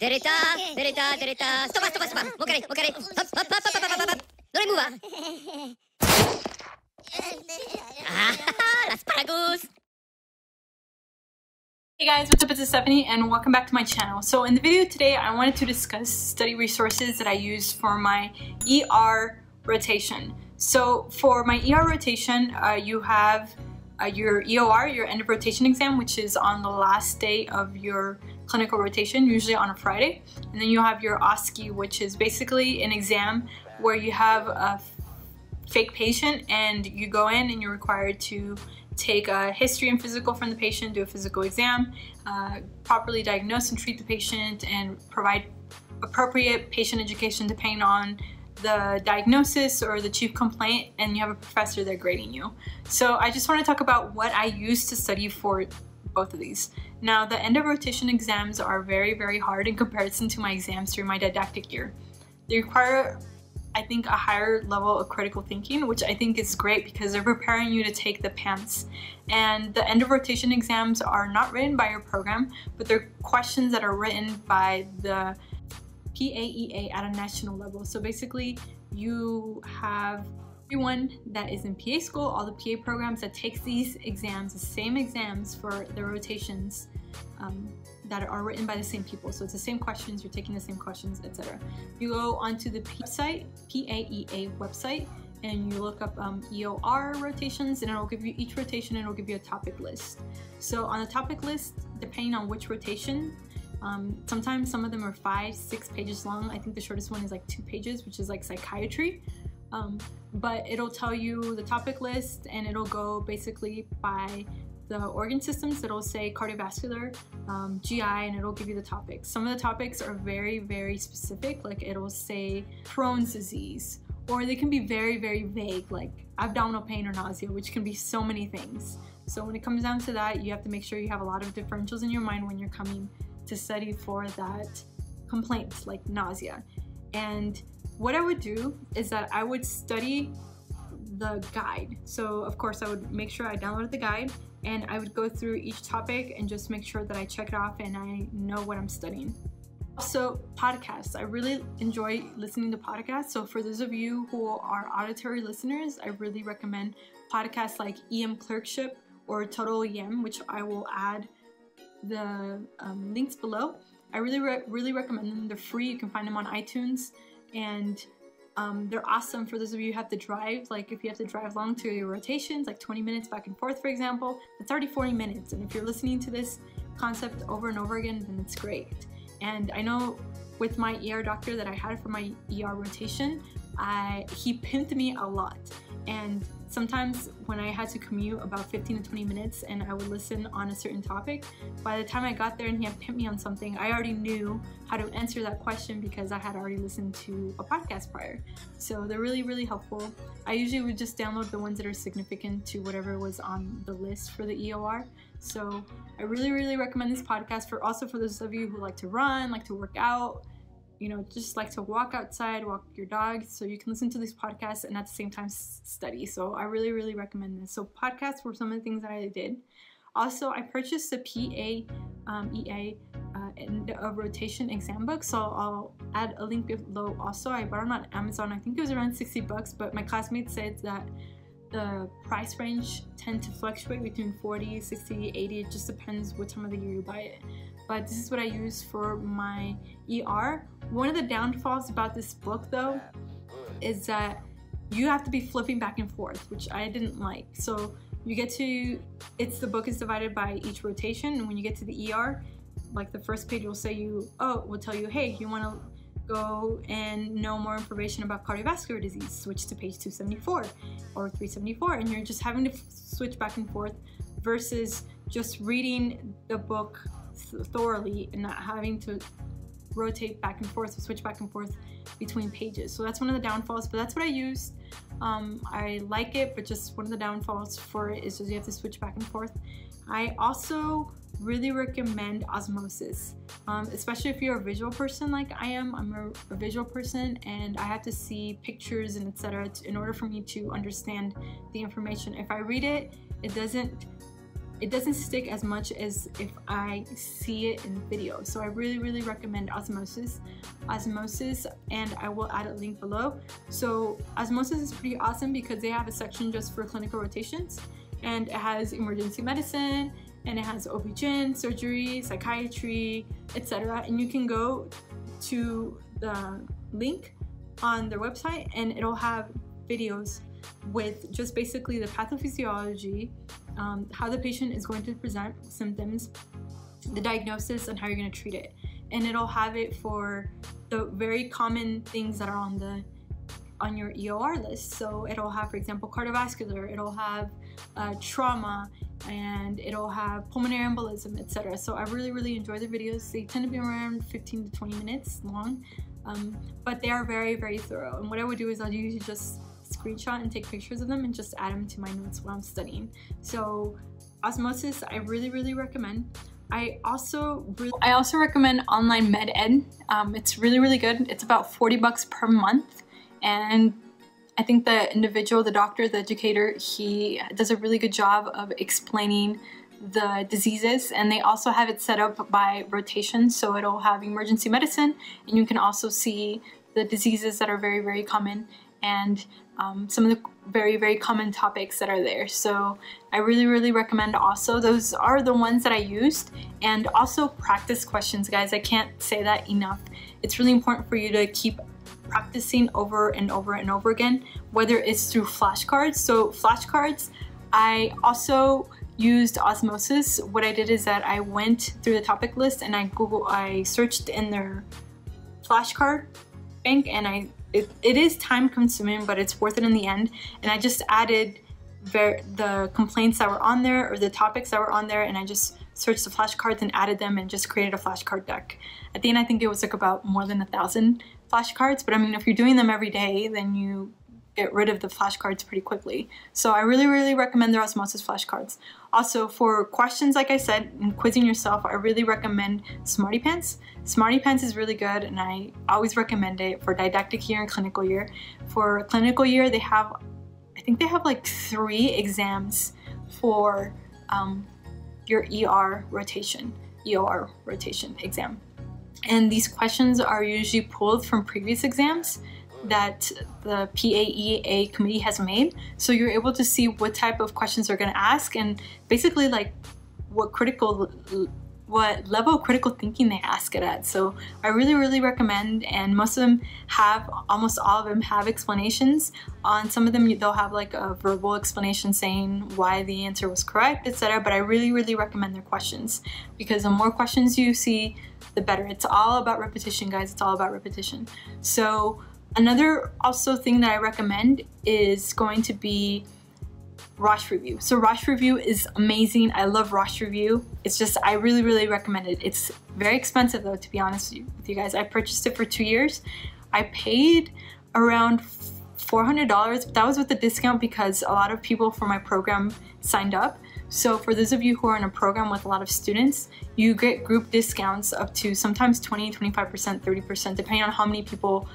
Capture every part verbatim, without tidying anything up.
Dereta, dereta, dereta. Stop, stop, stop. Mo kare, mo kare. Hop, hop, hop, hop, hop, hop. Dore move. Ah, l'asparagus. Hey guys, what's up? It's Stephanie and welcome back to my channel. So in the video today, I wanted to discuss study resources that I use for my E R rotation. So for my E R rotation, uh, you have uh, your E O R, your end of rotation exam, which is on the last day of your clinical rotation, usually on a Friday. And then you have your O S C E, which is basically an exam where you have a fake patient and you go in and you're required to take a history and physical from the patient, do a physical exam, uh, properly diagnose and treat the patient, and provide appropriate patient education depending on the diagnosis or the chief complaint, and you have a professor there grading you. So I just want to talk about what I use to study for both of these. Now, the end of rotation exams are very, very hard in comparison to my exams during my didactic year. They require, I think, a higher level of critical thinking, which I think is great because they're preparing you to take the PANCE. And the end of rotation exams are not written by your program, but they're questions that are written by the P A E A at a national level. So basically, you have everyone that is in P A school, all the P A programs that takes these exams, the same exams for the rotations, um, that are written by the same people. So it's the same questions, you're taking the same questions, et cetera. You go onto the website, P A E A website, and you look up um, E O R rotations, and it'll give you each rotation, and it'll give you a topic list. So on the topic list, depending on which rotation, um, sometimes some of them are five, six pages long. I think the shortest one is like two pages, which is like psychiatry. Um, but it'll tell you the topic list, and it'll go basically by the organ systems. It'll say cardiovascular, um, G I, and it'll give you the topics. Some of the topics are very, very specific, like it'll say Crohn's disease, or they can be very, very vague, like abdominal pain or nausea, which can be so many things. So when it comes down to that, you have to make sure you have a lot of differentials in your mind when you're coming to study for that complaint, like nausea. And what I would do is that I would study the guide. So of course I would make sure I downloaded the guide, and I would go through each topic and just make sure that I check it off and I know what I'm studying. Also, podcasts. I really enjoy listening to podcasts. So for those of you who are auditory listeners, I really recommend podcasts like E M Clerkship or Total E M, which I will add the um, links below. I really, re really recommend them. They're free. You can find them on iTunes, and Um, they're awesome for those of you who have to drive, like if you have to drive long to your rotations, like twenty minutes back and forth, for example, it's already forty minutes. And if you're listening to this concept over and over again, then it's great. And I know with my E R doctor that I had for my E R rotation, I, he pimped me a lot. And sometimes when I had to commute about fifteen to twenty minutes and I would listen on a certain topic, by the time I got there and he had pimped me on something, I already knew how to answer that question because I had already listened to a podcast prior. So they're really, really helpful. I usually would just download the ones that are significant to whatever was on the list for the E O R. So I really, really recommend this podcast for also for those of you who like to run, like to work out, you know, just like to walk outside, walk your dog, so you can listen to these podcasts and at the same time study. So I really, really recommend this. So podcasts were some of the things that I did. Also, I purchased the P A E A um, uh, end of rotation exam book, so I'll add a link below also. I bought them on Amazon. I think it was around sixty bucks, but my classmates said that the price range tend to fluctuate between forty, sixty, eighty. It just depends what time of the year you buy it. But this is what I use for my E R. One of the downfalls about this book though is that you have to be flipping back and forth, which I didn't like. So you get to, it's the book is divided by each rotation, and when you get to the E R, like the first page will say you, oh, will tell you, hey, you want to go and know more information about cardiovascular disease, switch to page two seventy-four or three seventy-four, and you're just having to switch back and forth versus just reading the book thoroughly and not having to rotate back and forth, switch back and forth between pages. So that's one of the downfalls, but that's what I used. Um, I like it, but just one of the downfalls for it is just you have to switch back and forth. I also really recommend Osmosis, um, especially if you're a visual person like I am. I'm a, a visual person, and I have to see pictures and et cetera in order for me to understand the information. If I read it, it doesn't it doesn't stick as much as if I see it in video. So I really, really recommend Osmosis. Osmosis, and I will add a link below. So Osmosis is pretty awesome because they have a section just for clinical rotations, and it has emergency medicine, and it has O B G Y N, surgery, psychiatry, et cetera. And you can go to the link on their website and it'll have videos with just basically the pathophysiology, um, how the patient is going to present symptoms, the diagnosis, and how you're going to treat it. And it'll have it for the very common things that are on the on your E O R list. So it'll have, for example, cardiovascular, it'll have uh, trauma, and it'll have pulmonary embolism, et cetera. So I really, really enjoy the videos. They tend to be around fifteen to twenty minutes long, um, but they are very, very thorough. And what I would do is I'll usually just screenshot and take pictures of them and just add them to my notes while I'm studying. So Osmosis, I really, really recommend. I also really I also recommend Online MedEd. Um, it's really, really good. It's about forty bucks per month, and I think the individual, the doctor, the educator, he does a really good job of explaining the diseases, and they also have it set up by rotation, so it'll have emergency medicine, and you can also see the diseases that are very, very common, and um, some of the very, very common topics that are there. So I really, really recommend also. Those are the ones that I used, and also practice questions, guys. I can't say that enough. It's really important for you to keep practicing over and over and over again, whether it's through flashcards. So flashcards, I also used Osmosis. What I did is that I went through the topic list and I Google, I searched in their flashcard bank, and I it, it is time consuming, but it's worth it in the end. And I just added ver the complaints that were on there, or the topics that were on there, and I just searched the flashcards and added them and just created a flashcard deck. At the end, I think it was like about more than a thousand flashcards, but I mean, if you're doing them every day, then you get rid of the flashcards pretty quickly. So I really, really recommend their Osmosis flashcards. Also, for questions, like I said, and quizzing yourself, I really recommend Smarty Pants. Smarty Pants is really good, and I always recommend it for didactic year and clinical year. For clinical year, they have, I think they have like three exams for um, your E R rotation, E O R rotation exam. And these questions are usually pulled from previous exams that the P A E A committee has made. So you're able to see what type of questions they're going to ask, and basically like what critical, what level of critical thinking they ask it at. So I really, really recommend, and most of them have, almost all of them have explanations. On some of them, they'll have like a verbal explanation saying why the answer was correct, et cetera. But I really, really recommend their questions, because the more questions you see, the better. It's all about repetition, guys. It's all about repetition. So another also thing that I recommend is going to be Rosh Review. So Rosh Review is amazing. I love Rosh Review. It's just, I really, really recommend it. It's very expensive though, to be honest with you, with you guys. I purchased it for two years. I paid around four hundred dollars, but that was with a discount because a lot of people from my program signed up. So for those of you who are in a program with a lot of students, you get group discounts up to sometimes twenty, twenty-five percent, thirty percent, depending on how many people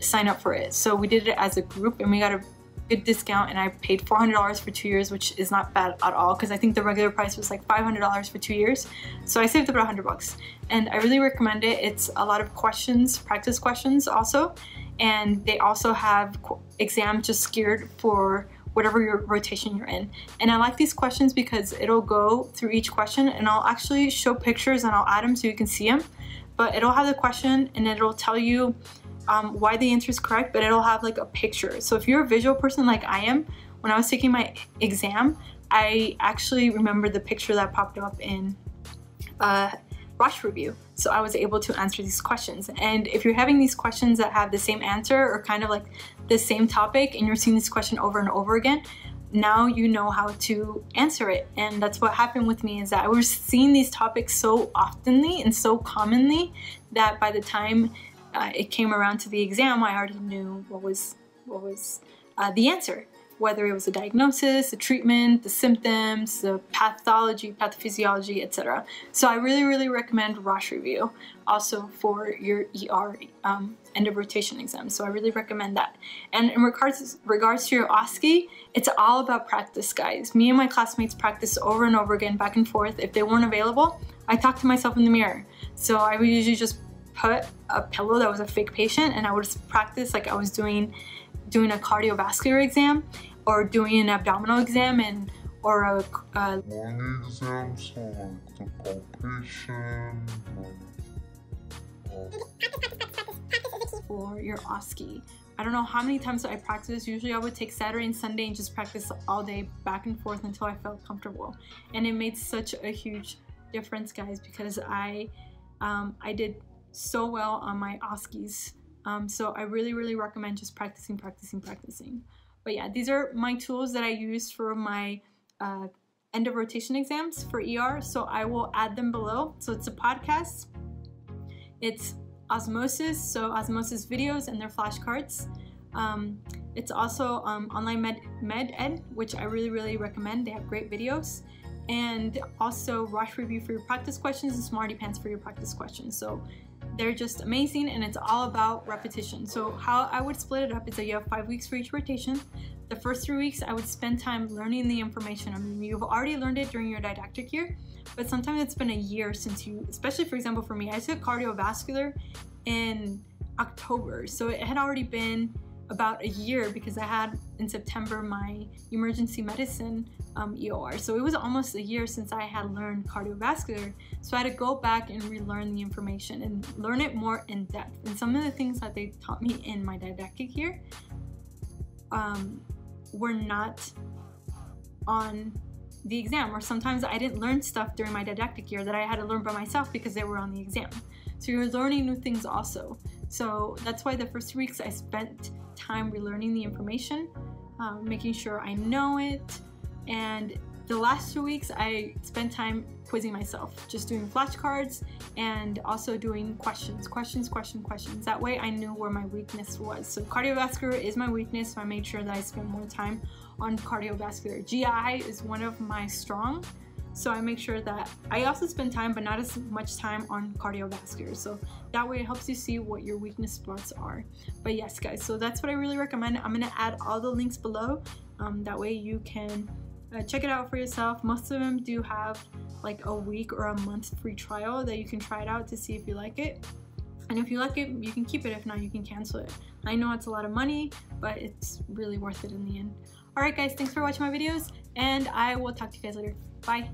sign up for it. So we did it as a group, and we got a good discount, and I paid four hundred dollars for two years, which is not bad at all, because I think the regular price was like five hundred dollars for two years. So I saved about a hundred bucks, and I really recommend it. It's a lot of questions, practice questions also, and they also have exams just geared for whatever your rotation you're in. And I like these questions because it'll go through each question, and I'll actually show pictures and I'll add them so you can see them. But it'll have the question, and it'll tell you Um, why the answer is correct, but it'll have like a picture. So if you're a visual person like I am, when I was taking my exam, I actually remember the picture that popped up in uh, Rosh Review. So I was able to answer these questions. And if you're having these questions that have the same answer, or kind of like the same topic, and you're seeing this question over and over again, now you know how to answer it. And that's what happened with me, is that I was seeing these topics so oftenly and so commonly that by the time Uh, it came around to the exam, I already knew what was what was uh, the answer. whether it was a diagnosis, the treatment, the symptoms, the pathology, pathophysiology, et cetera. So I really, really recommend Rosh Review also for your E R um, end of rotation exam. So I really recommend that. And in regards, regards to your OSCE, it's all about practice, guys. Me and my classmates practiced over and over again, back and forth. If they weren't available, I talked to myself in the mirror. So I would usually just put a pillow that was a fake patient and I would just practice like I was doing doing a cardiovascular exam or doing an abdominal exam and or a, a morning exam, so like the palpation. Or your OSCE. I don't know how many times I practiced. Usually I would take Saturday and Sunday and just practice all day back and forth until I felt comfortable. And it made such a huge difference, guys, because I um, I did so well on my OSCEs. Um, so I really, really recommend just practicing, practicing, practicing. But yeah, these are my tools that I use for my uh, end of rotation exams for E R. So I will add them below. So it's a podcast. It's Osmosis, so Osmosis videos and their flashcards. Um, it's also um, Online Med MedEd, which I really, really recommend. They have great videos. And also Rosh Review for your practice questions and Smarty Pants for your practice questions. So they're just amazing, and it's all about repetition. So how I would split it up is that you have five weeks for each rotation. The first three weeks I would spend time learning the information. I mean, you've already learned it during your didactic year, but sometimes it's been a year since you, especially for example for me, I took cardiovascular in October. So it had already been about a year because I had in September my emergency medicine um, E O R. So it was almost a year since I had learned cardiovascular. So I had to go back and relearn the information and learn it more in depth. And some of the things that they taught me in my didactic year um, were not on the exam, or sometimes I didn't learn stuff during my didactic year that I had to learn by myself because they were on the exam. So you're learning new things also. So that's why the first weeks I spent time relearning the information, um, making sure I know it. And the last two weeks I spent time quizzing myself, just doing flashcards and also doing questions, questions, questions, questions. That way I knew where my weakness was. So cardiovascular is my weakness, so I made sure that I spent more time on cardiovascular. G I is one of my strong, so I make sure that I also spend time, but not as much time on cardiovascular. So that way it helps you see what your weakness spots are. But yes, guys, so that's what I really recommend. I'm gonna add all the links below. Um, that way you can uh, check it out for yourself. Most of them do have like a week or a month free trial that you can try it out to see if you like it. And if you like it, you can keep it. If not, you can cancel it. I know it's a lot of money, but it's really worth it in the end. All right, guys, thanks for watching my videos, and I will talk to you guys later. Bye.